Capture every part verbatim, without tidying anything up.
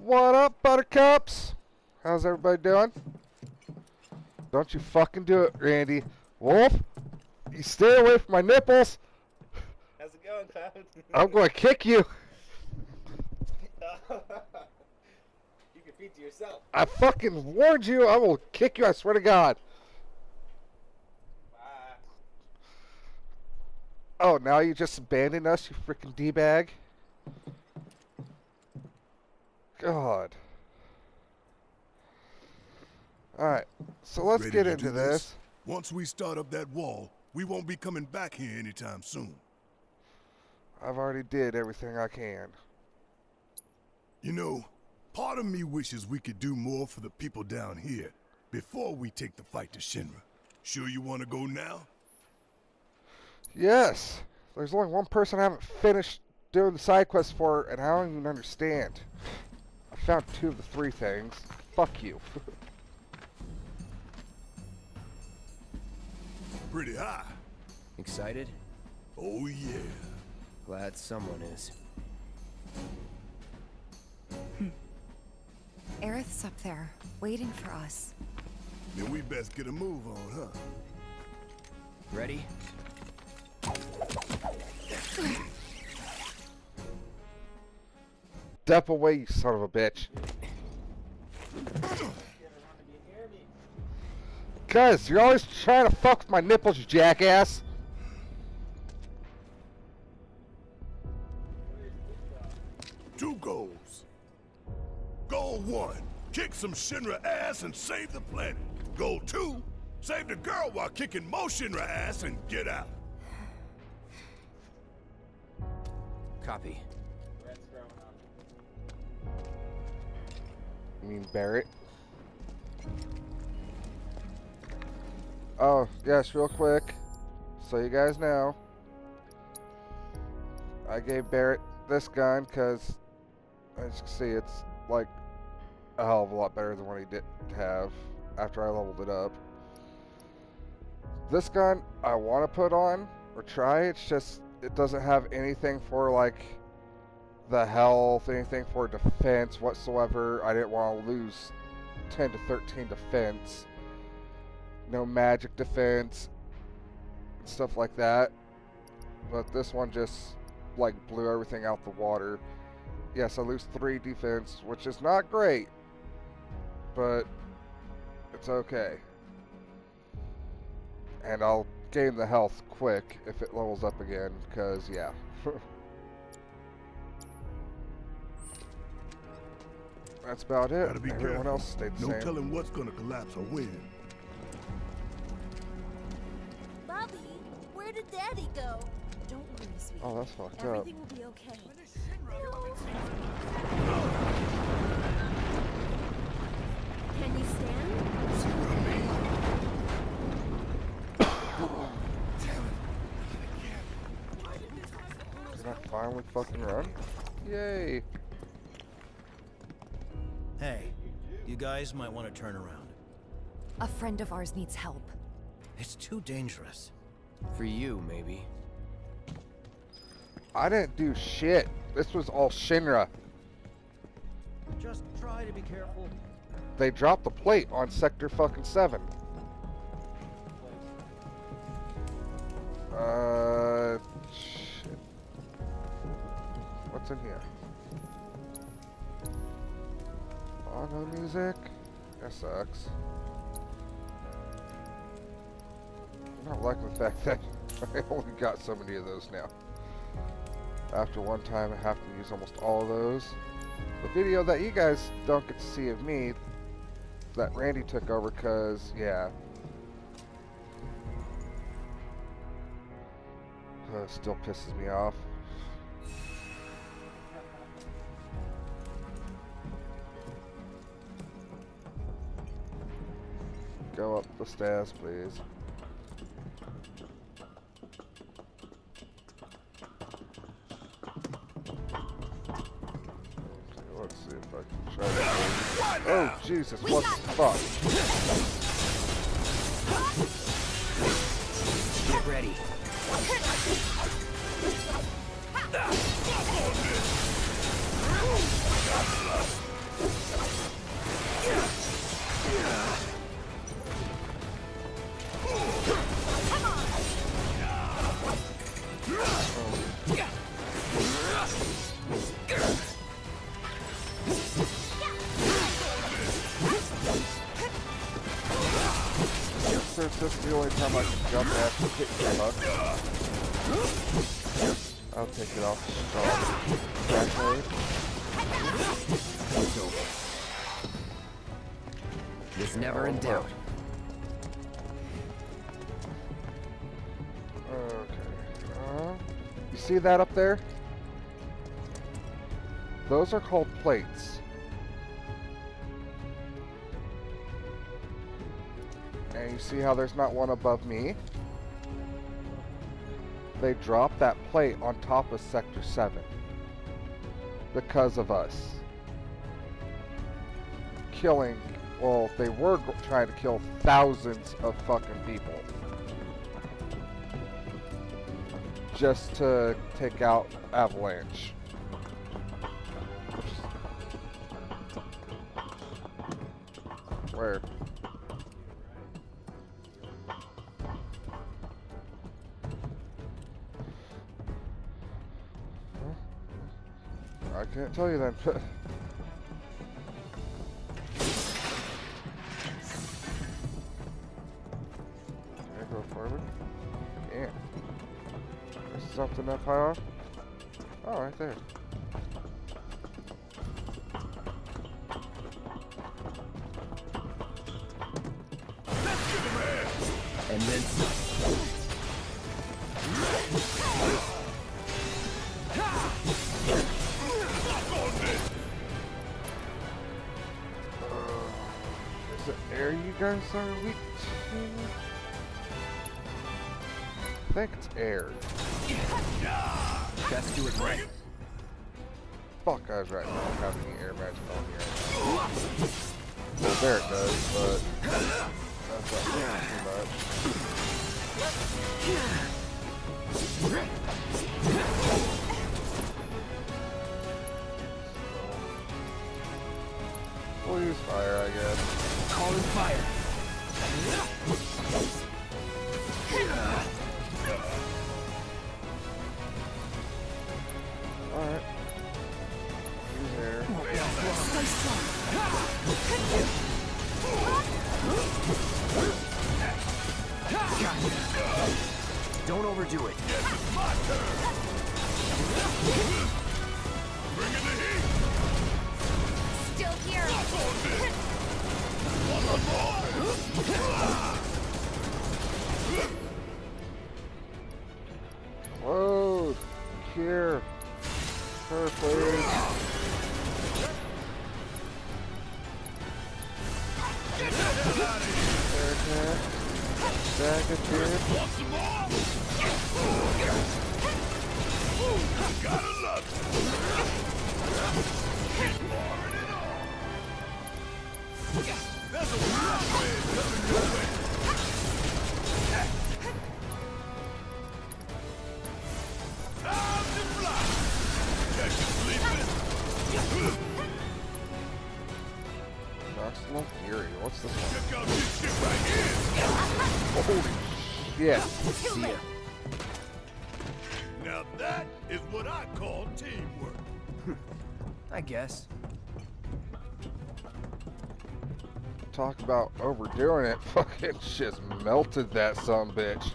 What up, buttercups? How's everybody doing? Don't you fucking do it, Randy. Wolf, you stay away from my nipples. How's it going, Cloud? I'm going to kick you. You can feed to yourself. I fucking warned you. I will kick you, I swear to God. Oh, now you just abandoned us, you freaking D-bag. God. Alright, so let's Ready get into this? this. Once we start up that wall, we won't be coming back here anytime soon. I've already did everything I can. You know, part of me wishes we could do more for the people down here before we take the fight to Shinra. Sure you want to go now? Yes. There's only one person I haven't finished doing the side quest for, and I don't even understand. I found two of the three things. Fuck you. Pretty high. Excited? Oh yeah. Glad someone is. Hmm. Aerith's up there, waiting for us. Then we best get a move on, huh? Ready? Step away, you son of a bitch. Guys, you're always trying to fuck with my nipples, you jackass. Two goals. Goal one, kick some Shinra ass and save the planet. Goal two, save the girl while kicking more Shinra ass and get out. Copy. You mean Barrett? Oh, yes, real quick. So you guys know, I gave Barrett this gun because, as you can see, it's like a hell of a lot better than what he did have after I leveled it up. This gun I want to put on or try, it's just... it doesn't have anything for like the health, anything for defense whatsoever. I didn't want to lose ten to thirteen defense, no magic defense, stuff like that. But this one just like blew everything out the water. Yes, I lose three defense, which is not great, but it's okay. And I'll gain the health quick if it levels up again, because yeah. That's about it. Everyone careful. else stayed the no same. No telling what's gonna collapse or when. Bobby, where did Daddy go? Don't worry, sweetie. Oh, that's fucked up. Everything will be okay. No. Can you stand? Can I finally fucking run? Yay! Hey, you guys might want to turn around. A friend of ours needs help. It's too dangerous. For you, maybe. I didn't do shit. This was all Shinra. Just try to be careful. They dropped the plate on Sector fucking seven. Uh... What's in here? Oh, no music? That sucks. I don't like the fact that I only got so many of those now. After one time, I have to use almost all of those. The video that you guys don't get to see of me, that Randy took over, because, yeah. Uh, still pisses me off. Go up the stairs, please. Okay, let's see if I can try that. Oh, Jesus, what the fuck? Get ready. This is the only time I can jump after kicking my butt. I'll take it off the star. It's over. It's never in doubt. Okay. Uh, you see that up there? Those are called plates. And you see how there's not one above me? They dropped that plate on top of Sector seven because of us killing, well, they were trying to kill thousands of fucking people just to take out Avalanche. Where? I can't tell you that. Can I go forward? Yeah. There's something up high off? Oh, right there. And then... Guys are weak to... I think it's air. Best do it right. Fuck, I was right about having the air magic on here. Well, Barrett does, but that's not too much. So, we'll use fire, I guess. Calling fire. Alright. He's there. Stay strong. Don't overdo it. Bring in the heat. Still here. Whoa, here, perfect. Back at here. Got enough. That's a rough way, coming your way. Time to fly. Catch you sleeping. Maximum Fury, what's this one? Check out this shit right here. Holy shit. See ya. Now that is what I call teamwork. I guess. Talk about overdoing it, fucking just melted that sumbitch.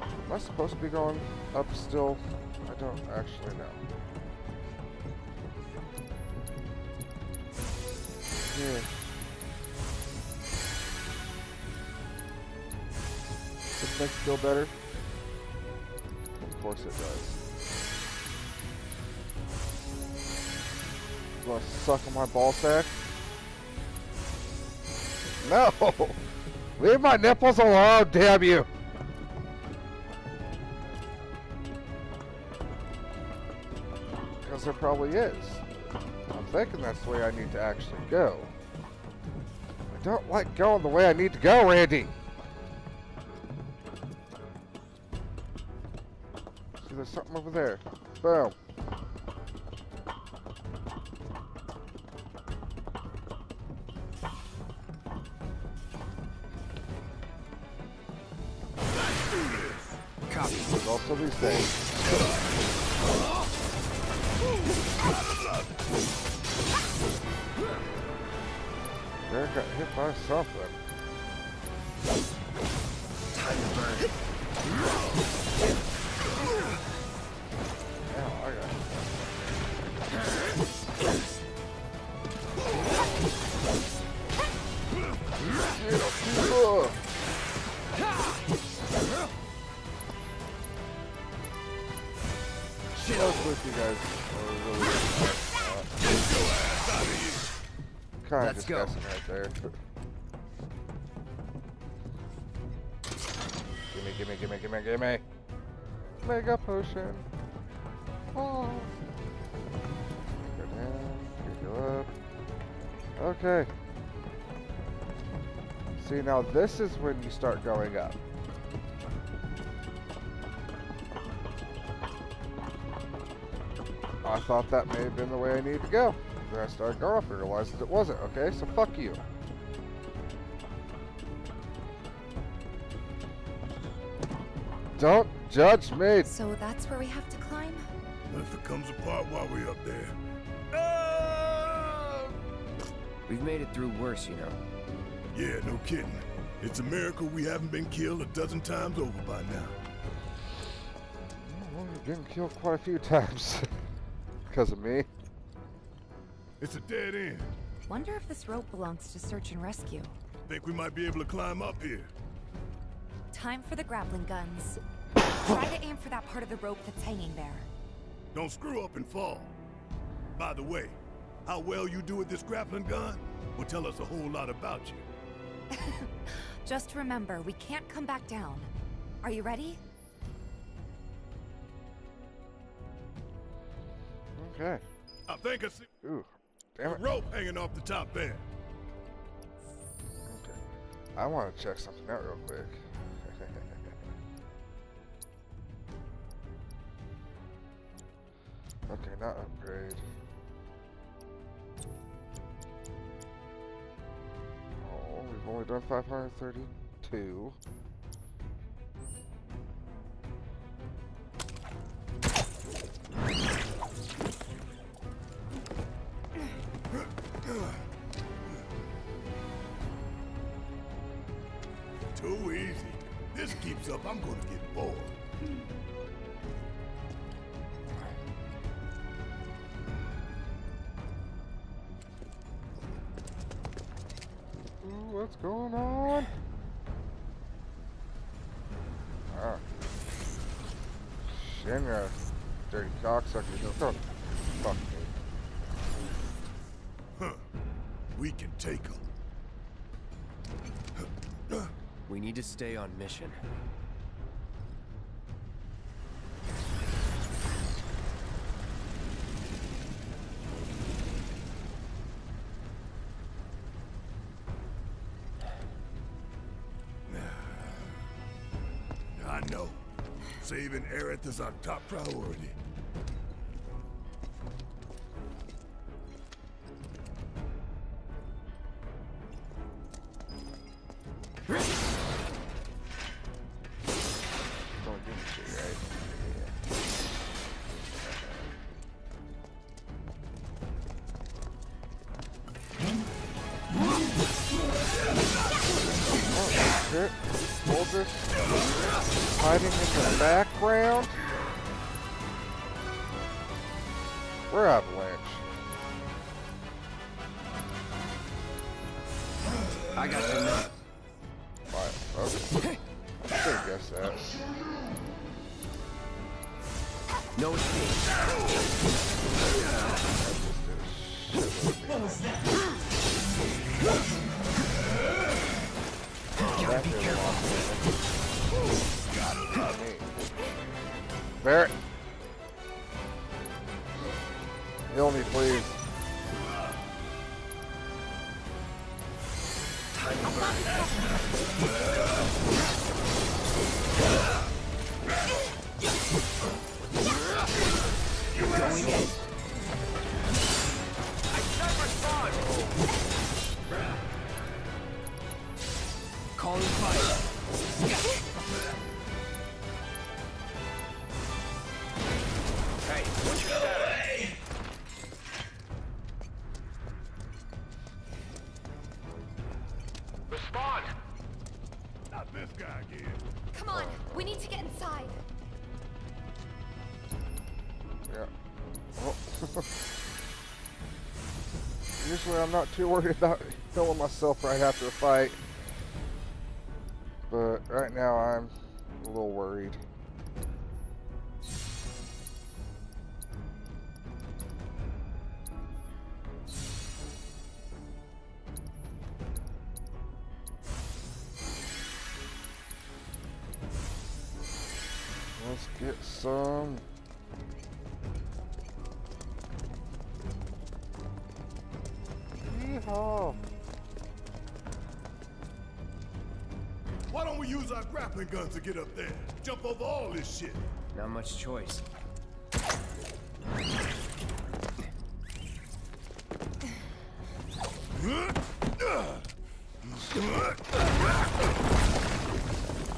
Am I supposed to be going up still? I don't actually know. Yeah. Does this make it feel better? Of course it does. You want to suck on my ball sack? No! Leave my nipples alone, damn you! Because there probably is. I'm thinking that's the way I need to actually go. I don't like going the way I need to go, Randy! See, there's something over there. Boom. Also these things. Barrett got hit by something. Let's go. Right there. Gimme, gimme, gimme, gimme, gimme. Mega potion. Oh. Go down, go up. Okay. See, now this is when you start going up. I thought that may have been the way I needed to go. Then I started going off and realized it wasn't. Okay, so fuck you. Don't judge me. So that's where we have to climb? What if it comes apart while we're up there? Oh! We've made it through worse, you know. Yeah, no kidding. It's a miracle we haven't been killed a dozen times over by now. Well, we've been killed quite a few times. Because of me. It's a dead end. Wonder if this rope belongs to search and rescue. Think we might be able to climb up here. Time for the grappling guns. Try to aim for that part of the rope that's hanging there. Don't screw up and fall. By the way, how well you do with this grappling gun will tell us a whole lot about you. Just remember, we can't come back down. Are you ready? Okay. I think I see... Ooh. Damn it. Rope hanging off the top there. Okay. I want to check something out real quick. Okay, not upgrade. Oh, we've only done five hundred thirty-two. Too easy. This keeps up, I'm gonna get bored. Ooh, what's going on? Ah. Shinra. Dirty cocksucker. Fuck me. Huh. We can take him. We need to stay on mission. I know. Saving Aerith is our top priority. Hiding in the background. We're Avalanche. I got the nut. Alright, okay. I should have guessed that. No escape. What was that? Gotta be careful. Barrett, heal me, please. You're going in. I can't respond. Calling fire. Respond! Not this guy again. Come on. Usually I'm not too worried about killing myself right after a fight, but right now I'm a little worried. Let's get some. Yeehaw! Why don't we use our grappling guns to get up there? Jump over all this shit. Not much choice.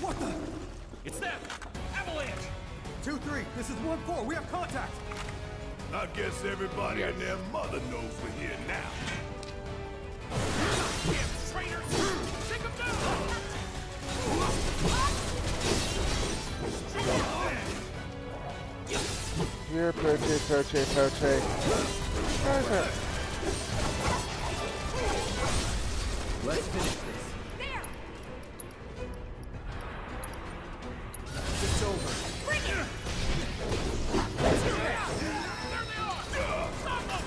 What the? It's them! Avalanche! two three, this is one four, we have contact! I guess everybody yes. and their mother knows we're here now. Damn traitors! Take them down! Here, poche, poche, poche. Perfect. Let's finish this. It's over. Bring it! Let's get it out! There they are! Stop them!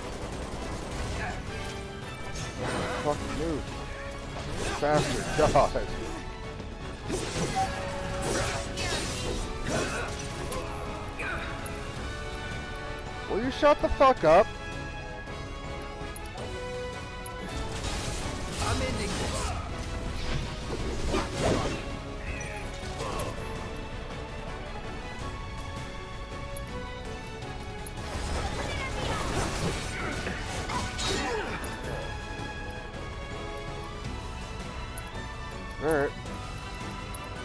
Fucking move. Faster, God. Will you shut the fuck up? I'm ending this. Barrett,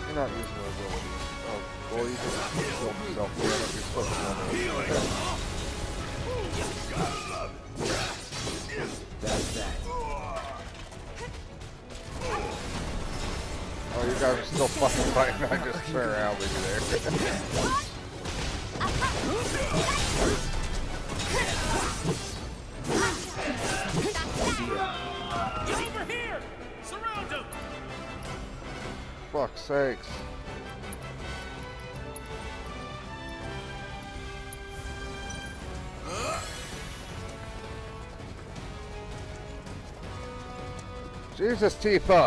you're not using your abilities. Oh, well, you just killed yourself. You're supposed to okay. That's that. Oh, you guys are still fucking fighting. I just turn around with you there. He's over here! Surround him! Fuck's sakes. Uh. Jesus, Tifa!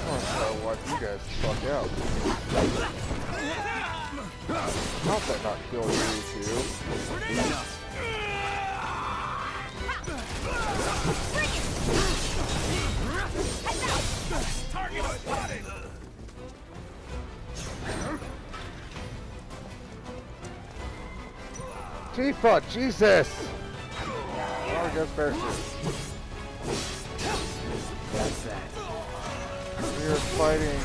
I want to watch you guys fuck out. How'd that not kill you two? Target spotted. Tifa, Jesus! Oh, I guess first. We are fighting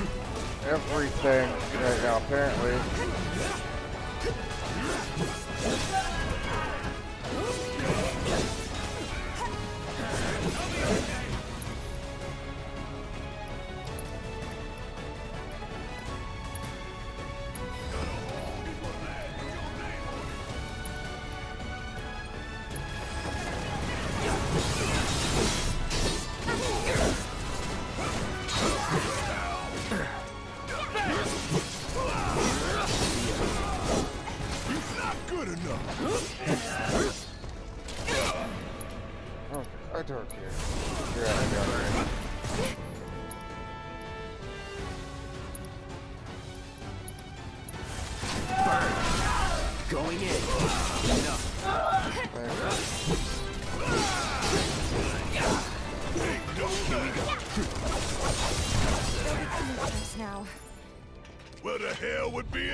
everything right now, apparently.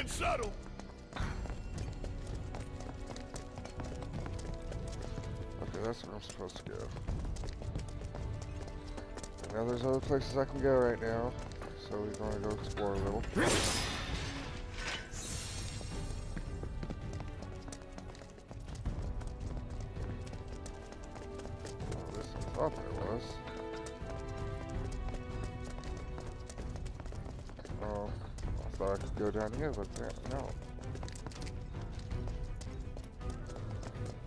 Subtle. Okay, that's where I'm supposed to go. Now there's other places I can go right now, so we're gonna go explore a little. thought I could go down here, but there, no.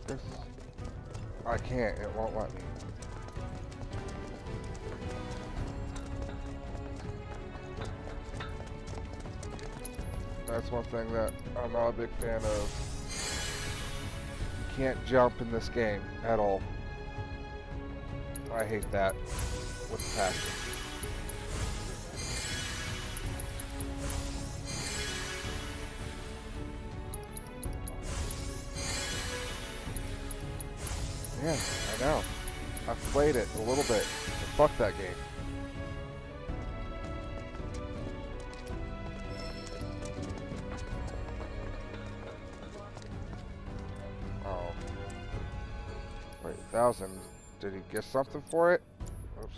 This, I can't, it won't let me. That's one thing that I'm not a big fan of. You can't jump in this game at all. I hate that with a passion. Yeah, I know. I've played it a little bit. Fuck that game. Oh. Wait, a thousand. Did he get something for it? Oops.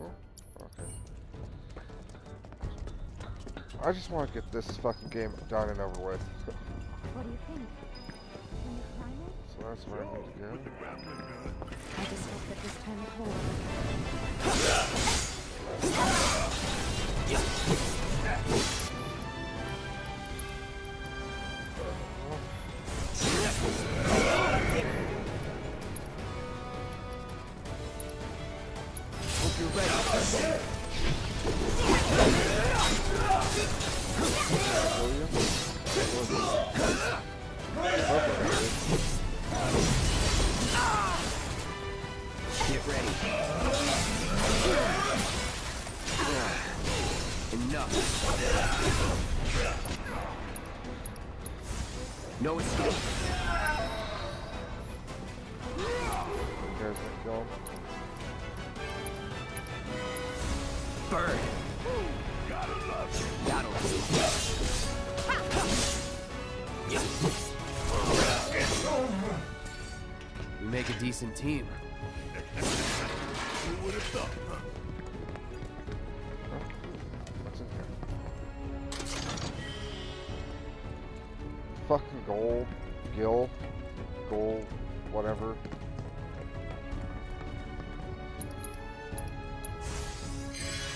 Oh, okay. I just want to get this fucking game done and over with. What do you think? Can you climb it? So that's where I need to go. I just hope that this time it holds. Decent team. Who would have thought? Huh? What's in here? Fucking gold, gill, gold, whatever.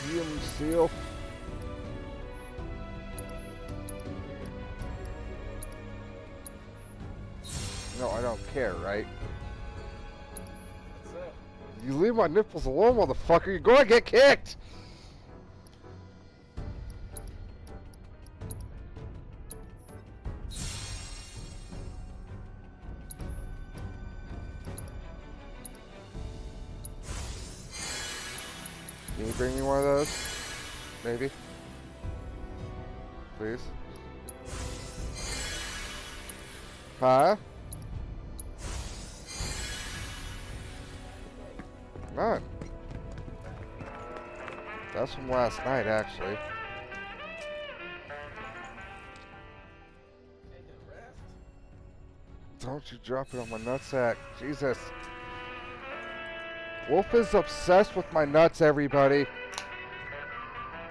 Helium seal. No, I don't care, right? You leave my nipples alone, motherfucker. You're going to get kicked. Can you bring me one of those? Maybe. Please. Huh? None. That's from last night, actually. Don't you drop it on my nutsack. Jesus. Wolf is obsessed with my nuts, everybody.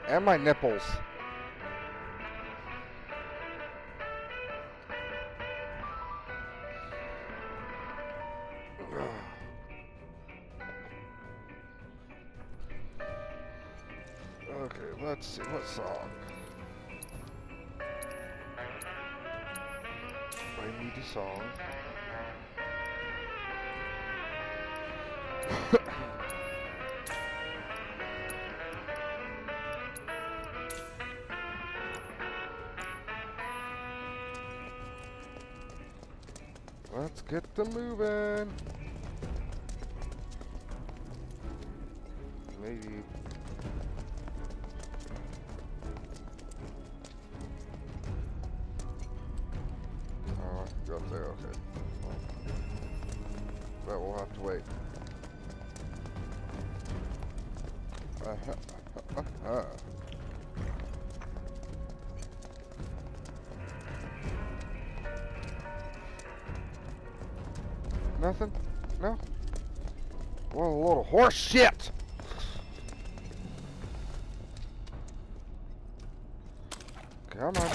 And my nipples. Let's see, what song? I need a song. Let's get them moving. Maybe. Up there, okay. But we'll have to wait. Uh, uh, uh, uh. Nothing? No? What a load of horse shit! Come on.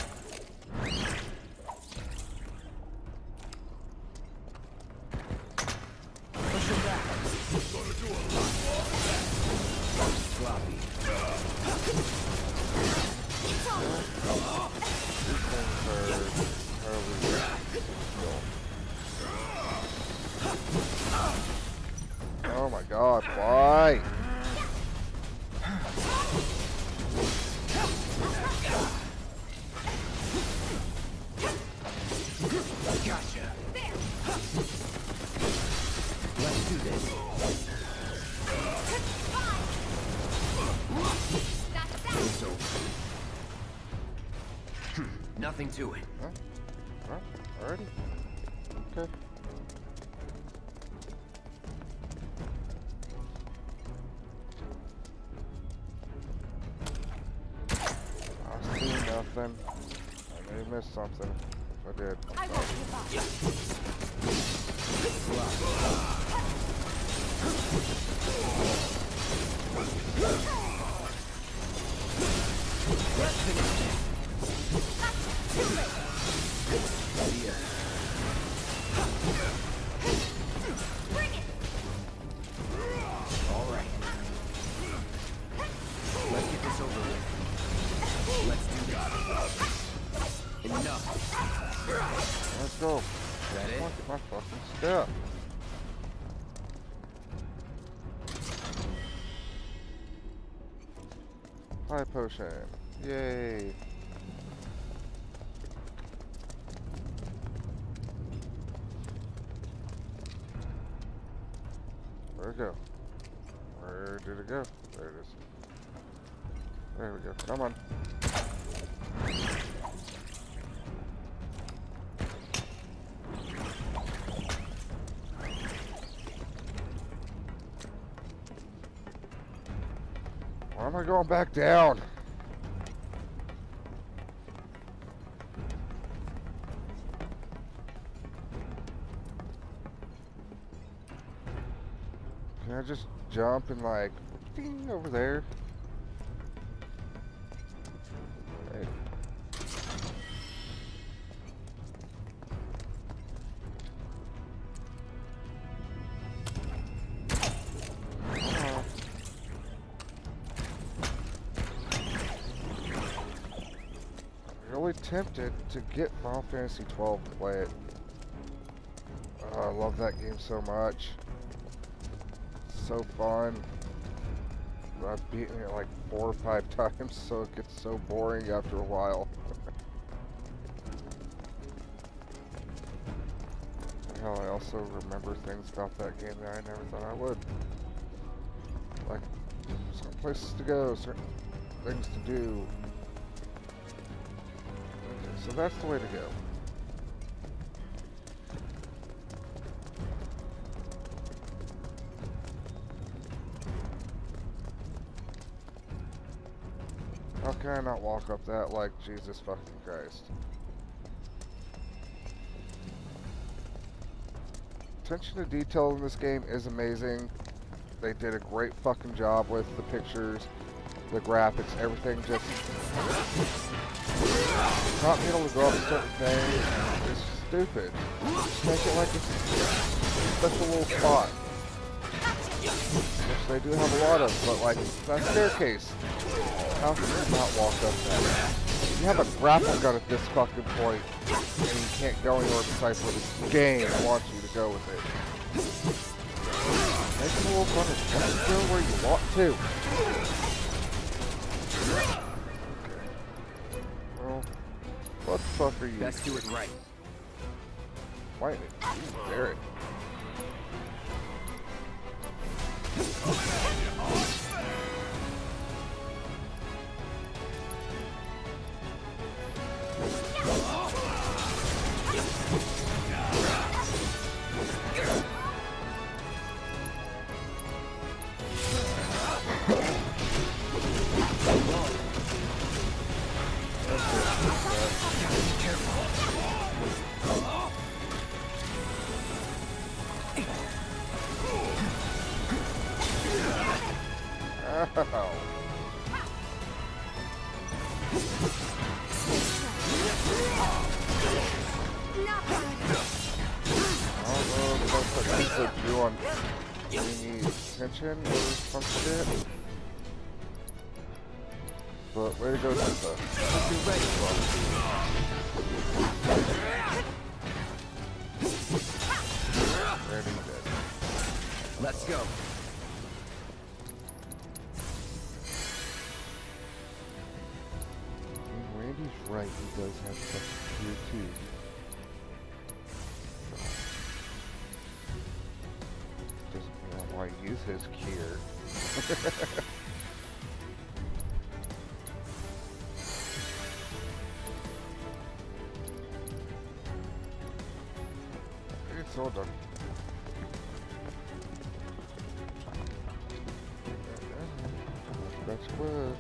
Sloppy. God, why? Gotcha. There. Let's do this. That's over. Nothing to it. Huh? Huh? Already? Okay. I see nothing. I may have missed something. I did. I won't give up. Let's finish this. Bring it. All right. Let's get this over with. Let's do this. Enough. Let's go. That it? Look at my fucking step. High potion. Yay. Where'd it go? Where did it go? There it is. There we go. Come on. Why am I going back down? Can I just jump and like ding over there? Hey. Tempted to get Final Fantasy twelve and play it. Oh, I love that game so much. It's so fun. I've beaten it like four or five times, so it gets so boring after a while. Hell, I also remember things about that game that I never thought I would. Like certain places to go, certain things to do. So that's the way to go. How can I not walk up that like Jesus fucking Christ? Attention to detail in this game is amazing. They did a great fucking job with the pictures, the graphics, everything just... Not being able to go up certain things is stupid. Just make it like a special little spot. Which they do have a lot of, but like, that staircase. How can you not walk up that? You have a grapple gun at this fucking point, and you can't go anywhere besides where this game wants you to go with it. Make it a little fun and go where you want to. What the fuck are you? Let's do it right. Why did you Barrett? Or some shit. But way to go, Tifa. Let's go. right, he does have stuff here too. Doesn't know why use his cure. Hold on. That's good.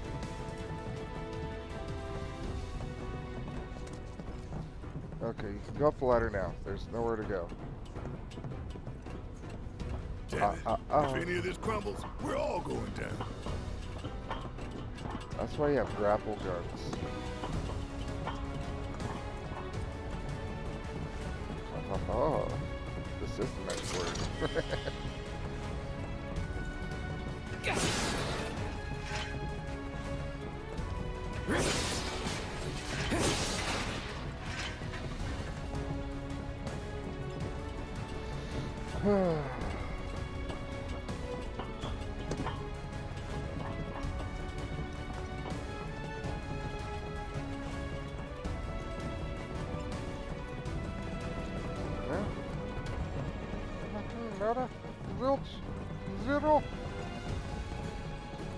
Okay, you can go up the ladder now. There's nowhere to go. Damn it. Uh, uh, uh. If any of this crumbles, we're all going down. That's why you have grapple guns. Oh. This is the next word.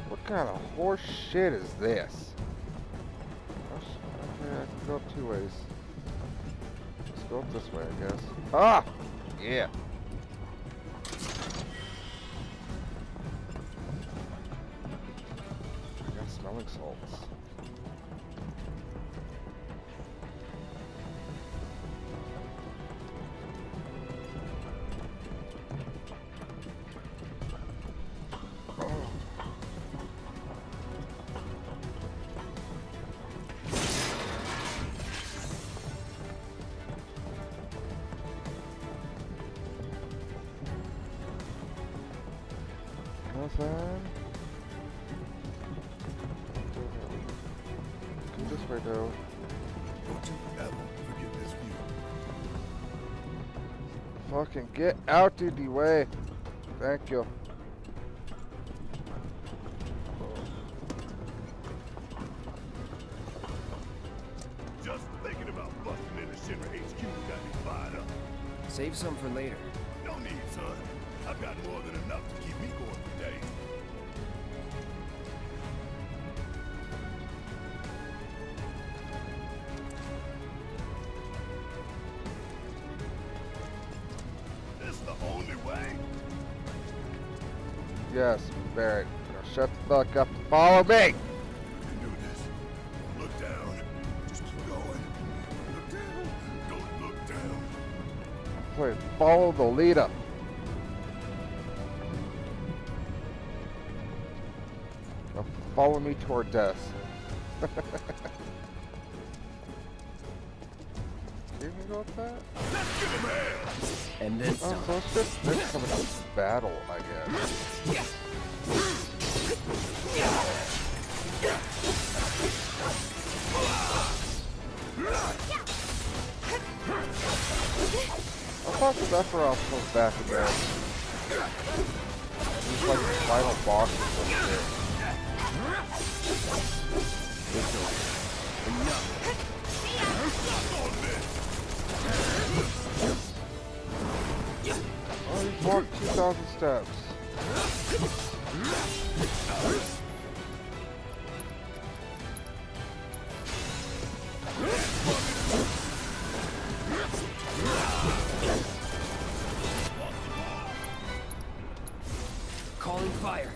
What kind of horse shit is this? Okay, I can go up two ways. Let's go up this way, I guess. Ah! Yeah. I got smelling salts. Fucking get out of the way. Thank you. Just thinking about busting into Shinra H Q got me fired up. Save some for later. No need, son. I've got more than enough to keep me going for days. Yes, Barrett. Now shut the fuck up and follow me! You can do this. Look down. Just keep going. Look down. Don't look down. Wait, follow the lead up. Now follow me toward death. You can go with that? Let's give him hell! And then oh, so it's just there's some battle, I guess. I thought Sephiroth was back in there. He's like the final boss or something. Oh, he's walked two thousand steps. Calling fire.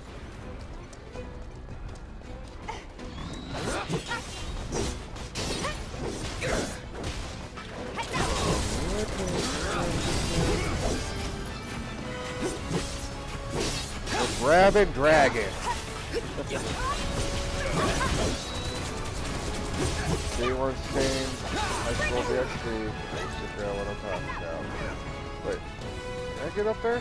Grab and drag it. They weren't saying I scrolled the X P. Let's figure out what I'm talking about. Wait, can I get up there?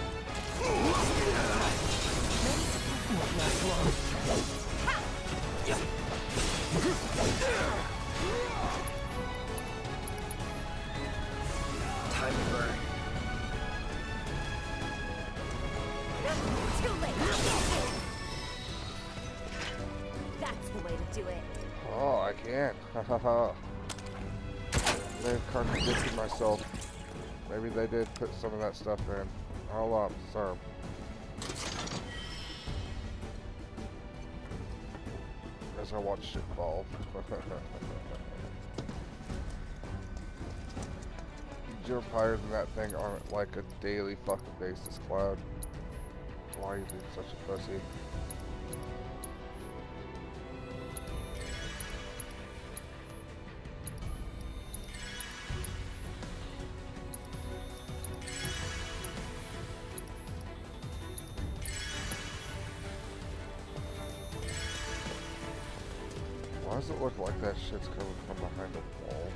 Time to burn. Too late. That's the way to do it. Oh, I can't. Ha ha ha. they're contradicting myself. Maybe they did put some of that stuff in. All up, sir. As I watched it evolve. You jump higher than that thing on like a daily fucking basis, Cloud. Why are you being such a pussy? Why does it look like that shit's coming from behind a wall?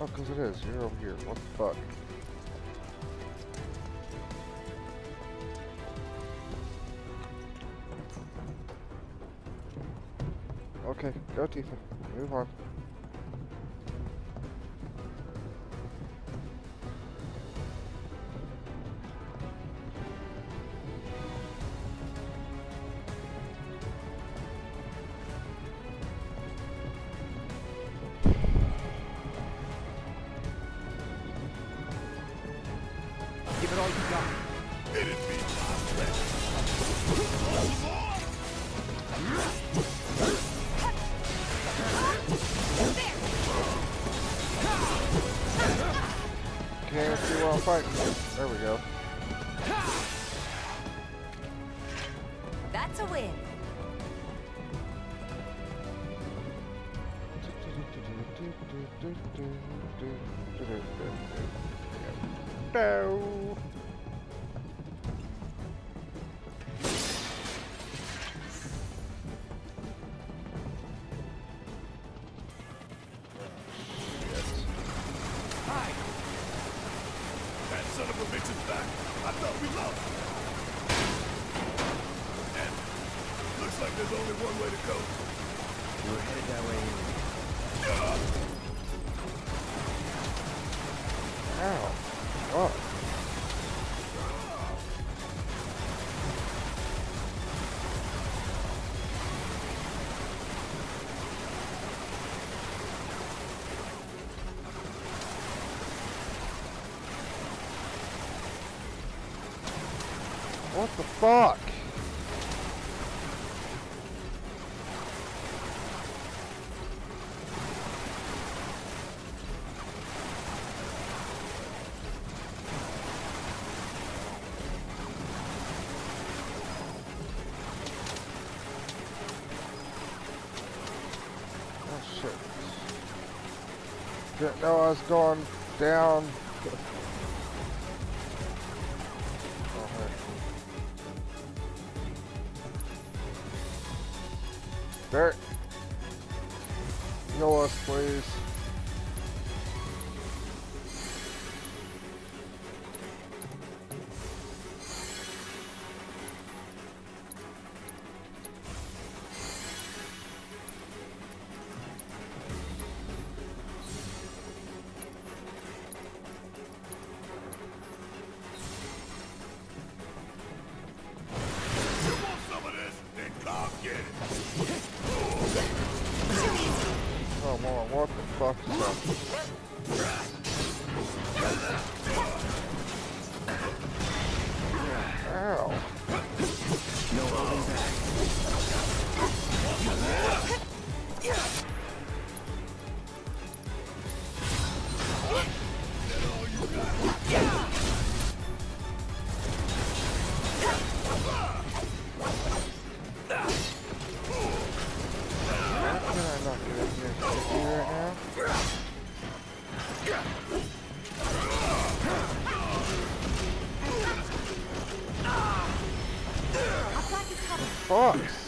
Oh, because it is. You're over here. What the fuck? Okay, go Tifa. Move on. There we go. That's a win. No. What the fuck? Oh shit. Didn't know I was going down. Barrett, heal us, please.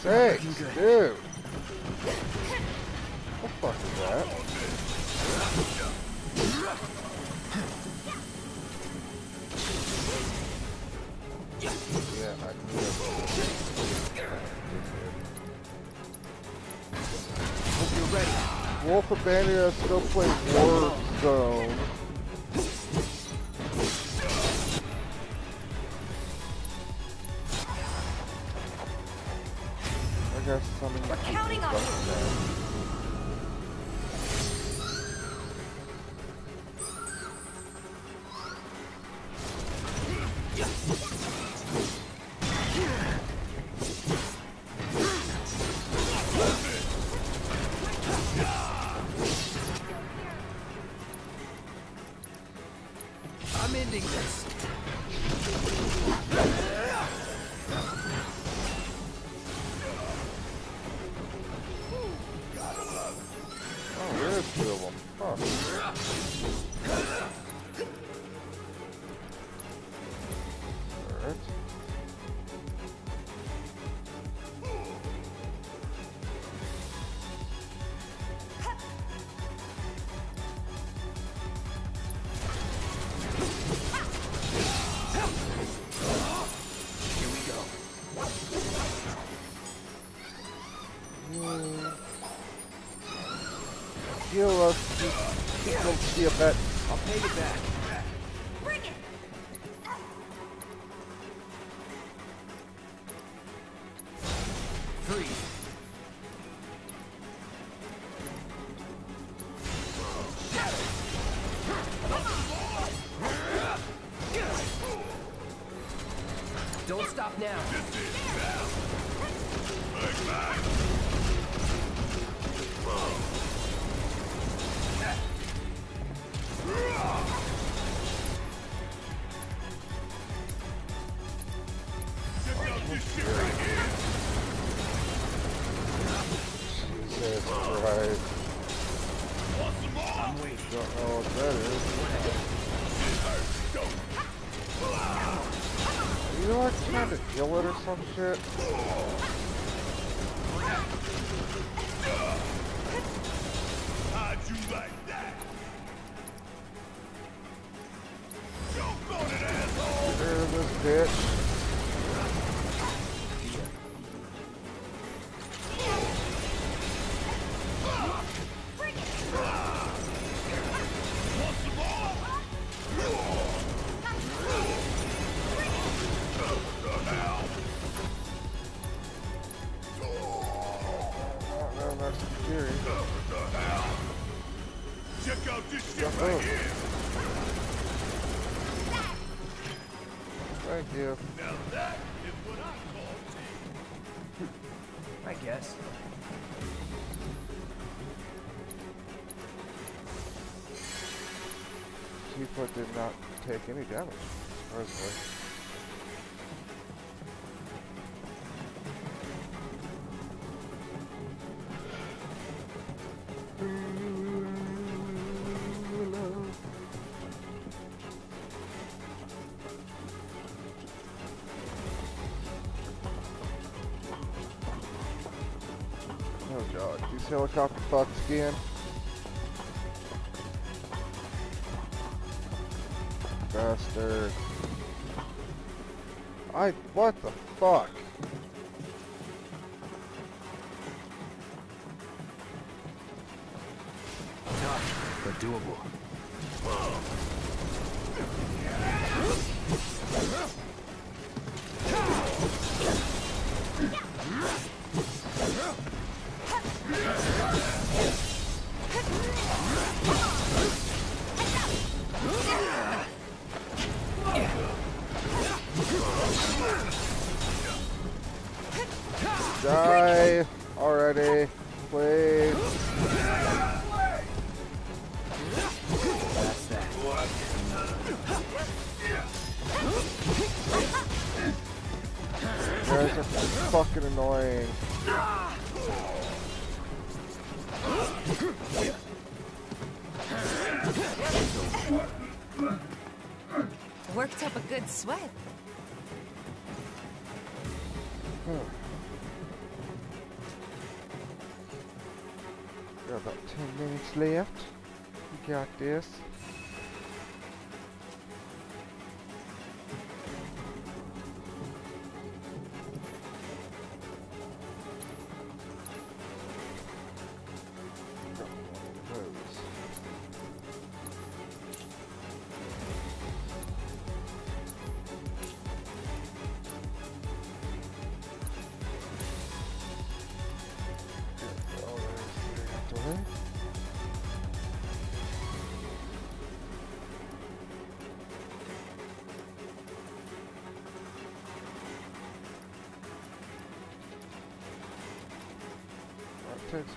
Six, dude. What the fuck is that? Yeah, I hope you're ready. Wolf abandoned us to go play War Zone. We're counting on you. Heal us. Just don't see a bet. I'll pay you back. Bring it. Freeze. Don't stop now. Jesus Christ. I'm waiting. Oh, that is. You know what? I'm trying to kill it or some shit. How'd you like that? Don't go to that asshole! Clear this bitch. Tifa did not take any damage, personally. Oh god, these helicopter fucks again. Bastard. I, what the fuck? Tough, but doable. Die already, please. That's that. You guys are fucking annoying. Worked up a good sweat. Got about ten minutes left. We got this.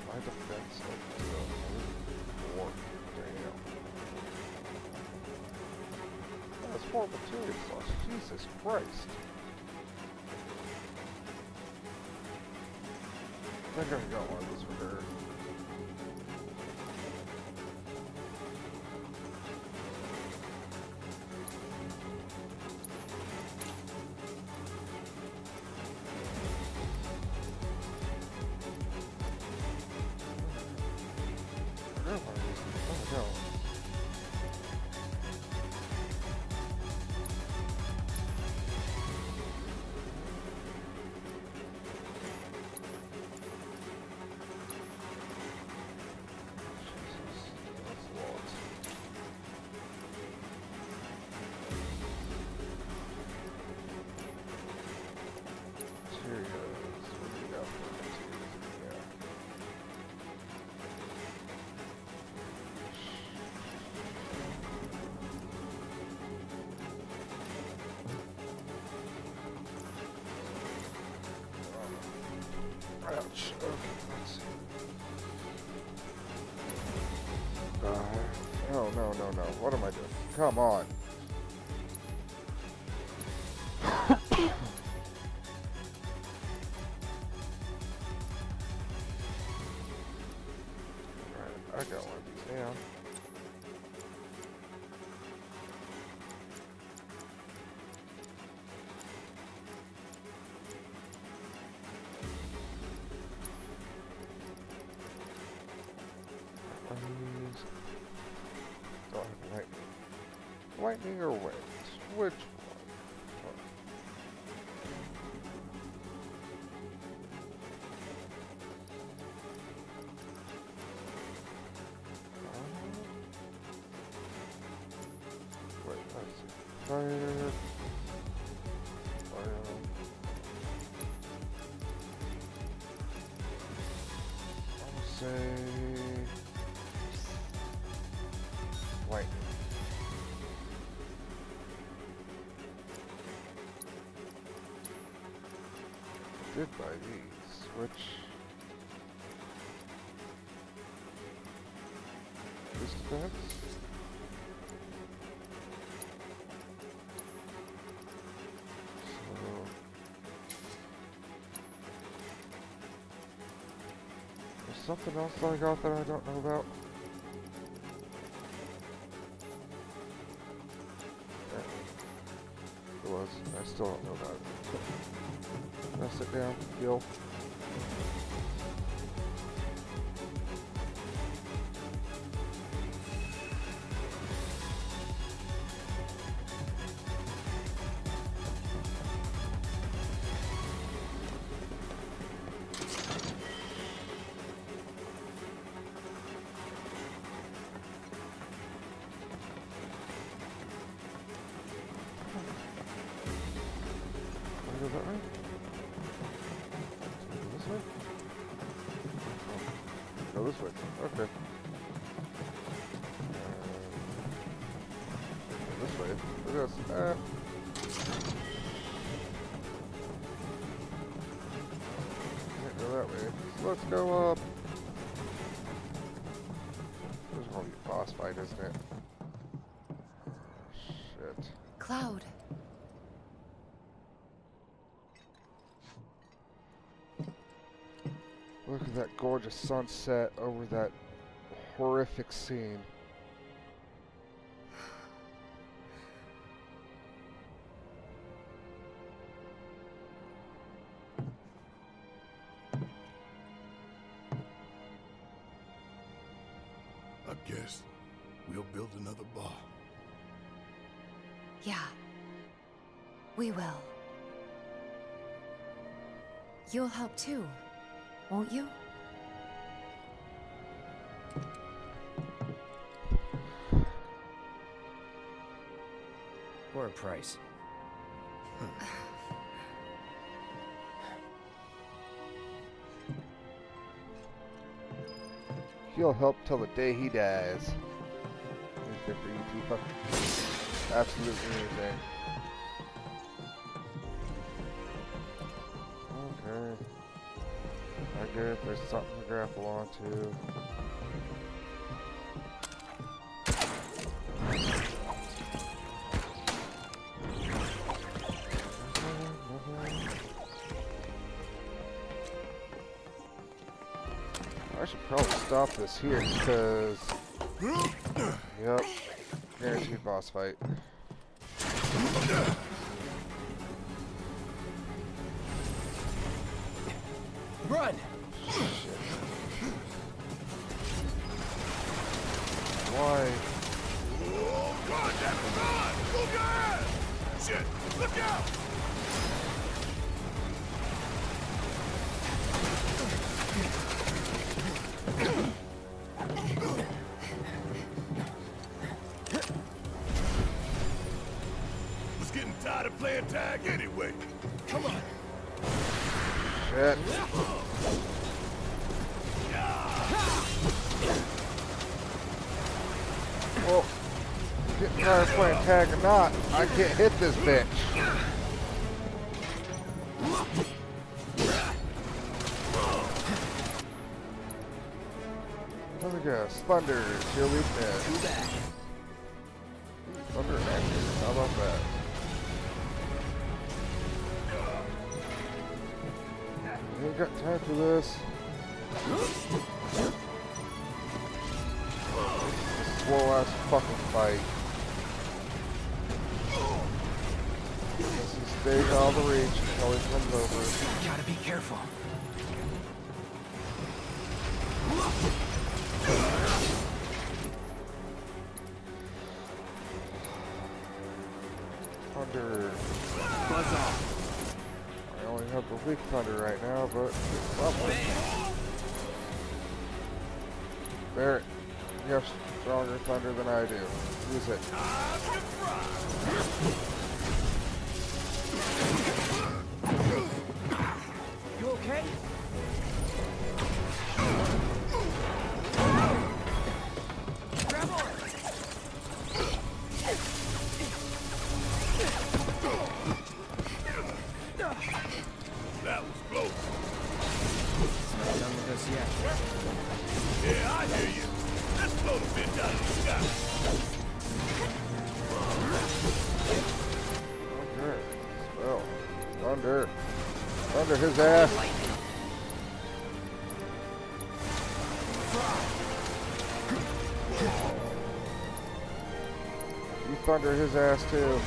My defense of war. Damn. That's more material sauce. Jesus Christ. I think I got one of those for her. What am I doing? Come on. I got one of these down. Please. Don't have lightning. Lightning or waves? Which one? Wait, that's fire. Fire. I'll say. I did buy these, which this perhaps? So there's something else I got that I don't know about. It was. I still don't know about it. Now sit down, Gil. Did I do that right? Go this way. Okay. Uh, this way. Look at this. Uh. Can't go that way. So let's go up. There's gonna be a boss fight, isn't it? Shit. Cloud. Look at that gorgeous sunset over that horrific scene. I guess we'll build another bar. Yeah, we will. You'll help too. Won't you? For a price. He'll help till the day he dies. Anything for you, Tifa? Absolutely anything. Okay. I guess there's something to grapple onto. I should probably stop this here because, yep, guaranteed boss fight. Run! Shit. Why? Oh, God, that's God! Look out! Shit! Look out! Was getting tired of playing tag anyway. Come on. Shit. Well, getting tired of playing tag or not, I can't hit this bitch. Let me guess. Thunder is your weakness. Underactive. How about that? I ain't got time for this. Slow ass fucking fight. This is stay out of reach until he comes over. Gotta be careful. Thunder. Buzz off. I only have the weak thunder right now, but probably. Barrett, you have stronger thunder than I do. Use it. You okay? His ass. You thunder his ass too. Yeah.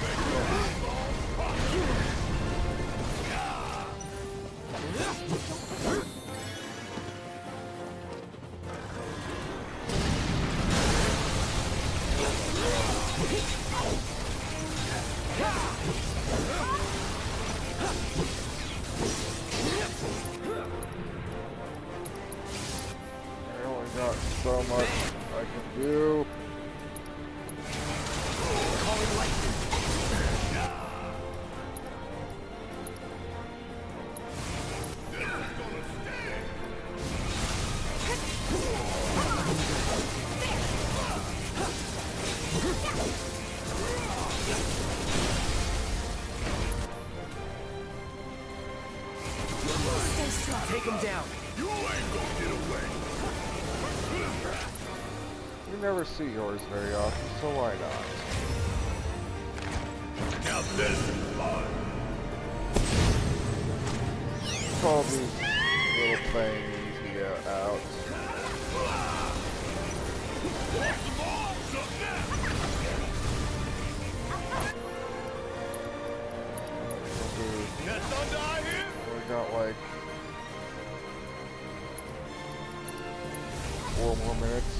So much I can do. Call it lightning. Take him down. You ain't gonna get away. You never see yours very often, so why not? Now this is fun. Call these little things here out. We got like four more minutes.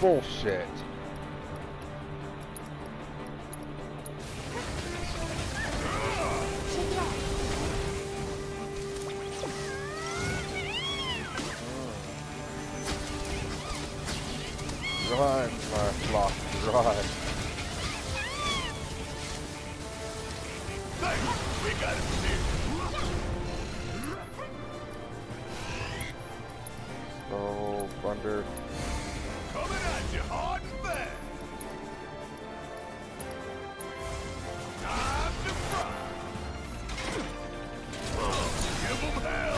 Bullshit. Run, my flock, run. We got it too. Oh, thunder. Coming at you hard and fast. Time to fry. Give them hell.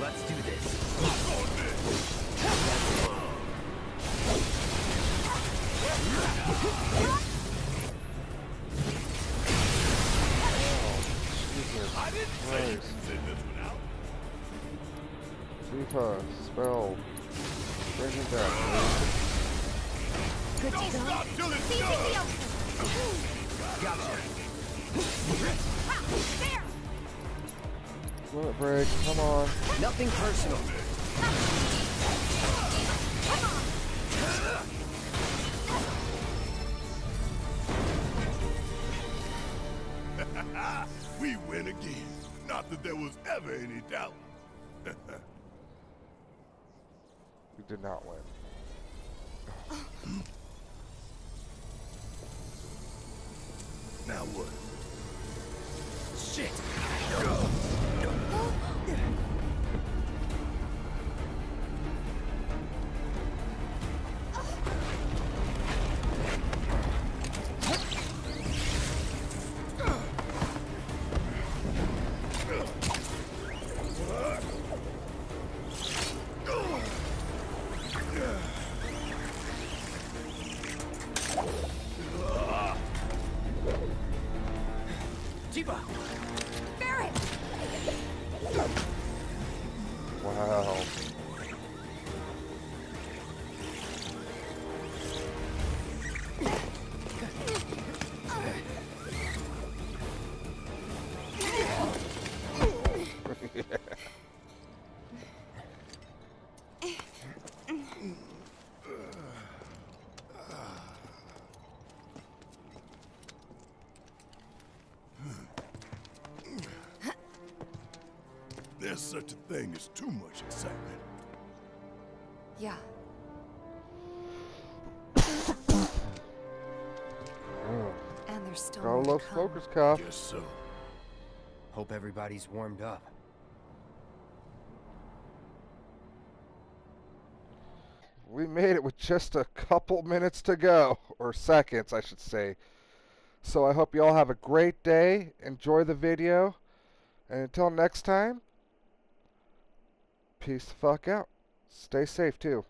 Let's do this. Look on this. Oh, Nice. Tifa, spell. Bring it back. Good to go. Gotcha. There. Will it break? Come on. Nothing personal. Come on. We win again. Not that there was ever any doubt. We did not win. Now what? Shit! There's such a thing as too much excitement. Yeah. And there's still more to come. Gotta love smokers, Cop. Guess so. Hope everybody's warmed up. We made it with just a couple minutes to go, or seconds, I should say. So I hope you all have a great day. Enjoy the video, and until next time. Peace the fuck out. Stay safe, too.